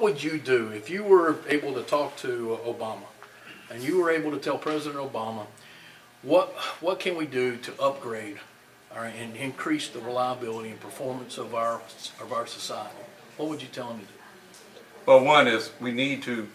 what would you do if you were able to talk to Obama and you were able to tell President Obama what can we do to upgrade and increase the reliability and performance of our society? What would you tell them to do? Well, one is we need to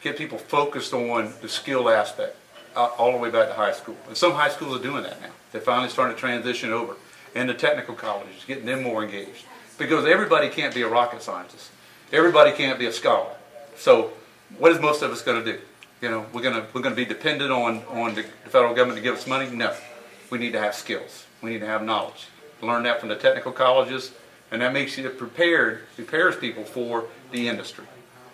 get people focused on the skill aspect all the way back to high school. And some high schools are doing that now. They're finally starting to transition over. And the technical colleges, getting them more engaged. Because everybody can't be a rocket scientist. Everybody can't be a scholar. So what is most of us going to do? You know, we're going to be dependent on the federal government to give us money? No. We need to have skills. We need to have knowledge. Learn that from the technical colleges, and that makes you prepares people for the industry.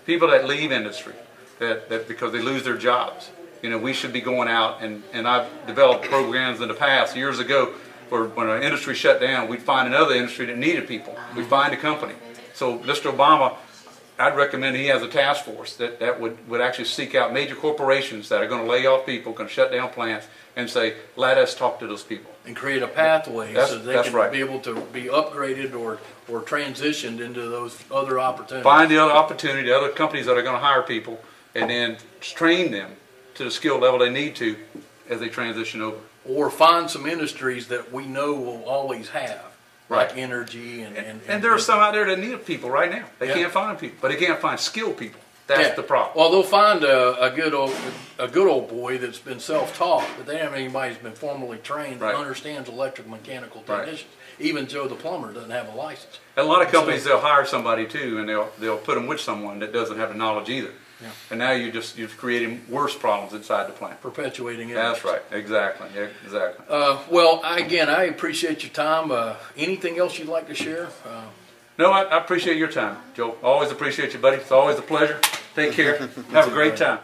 People that leave industry that because they lose their jobs. You know, we should be going out, and I've developed programs in the past, years ago, where when an industry shut down, we'd find another industry that needed people. We'd find a company. So Mr. Obama, I'd recommend he has a task force that would actually seek out major corporations that are going to lay off people, going to shut down plants, and say, let us talk to those people. And create a pathway so that they can be able to be upgraded or transitioned into those other opportunities. Find the other opportunity, the other companies that are going to hire people, and then train them to the skill level they need to as they transition over. Or find some industries that we know will always have. Right. Like energy and there are some out there that need people right now. They can't find people, but they can't find skilled people. That's the problem. Well, they'll find a good old boy that's been self-taught, but they haven't anybody who's been formally trained that understands electromechanical technicians. Right. Even Joe the plumber doesn't have a license. And a lot of companies, they'll hire somebody too, and they'll put them with someone that doesn't have the knowledge either. Yeah. And now you're creating worse problems inside the plant. Perpetuating it. That's right. Exactly. Yeah, exactly. Well, again, I appreciate your time. Anything else you'd like to share? No, I appreciate your time, Joe. Always appreciate you, buddy. It's always a pleasure. Take care. Have a great time.